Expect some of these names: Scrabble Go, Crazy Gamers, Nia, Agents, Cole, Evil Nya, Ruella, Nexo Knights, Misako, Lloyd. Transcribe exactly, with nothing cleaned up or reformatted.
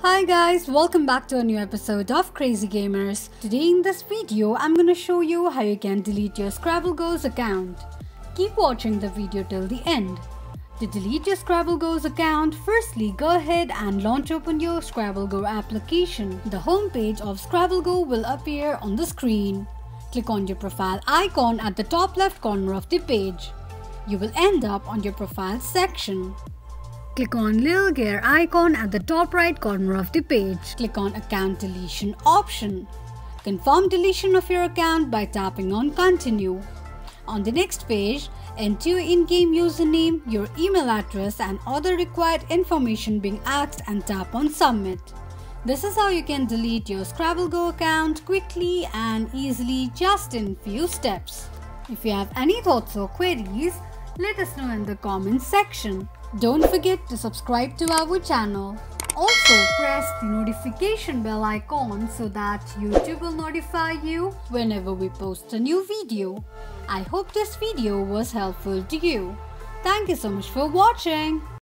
Hi guys, welcome back to a new episode of Crazy Gamers. Today in this video, I'm gonna show you how you can delete your Scrabble Go's account. Keep watching the video till the end. To delete your Scrabble Go's account, firstly go ahead and launch open your Scrabble Go application. The homepage of Scrabble Go will appear on the screen. Click on your profile icon at the top left corner of the page. You will end up on your profile section. Click on little gear icon at the top right corner of the page. Click on account deletion option. Confirm deletion of your account by tapping on continue. On the next page, enter your in-game username, your email address and other required information being asked and tap on submit. This is how you can delete your Scrabble Go account quickly and easily just in few steps. If you have any thoughts or queries, let us know in the comments section. Don't forget to subscribe to our channel. Also press the notification bell icon so that YouTube will notify you whenever we post a new video. I hope this video was helpful to you. Thank you so much for watching.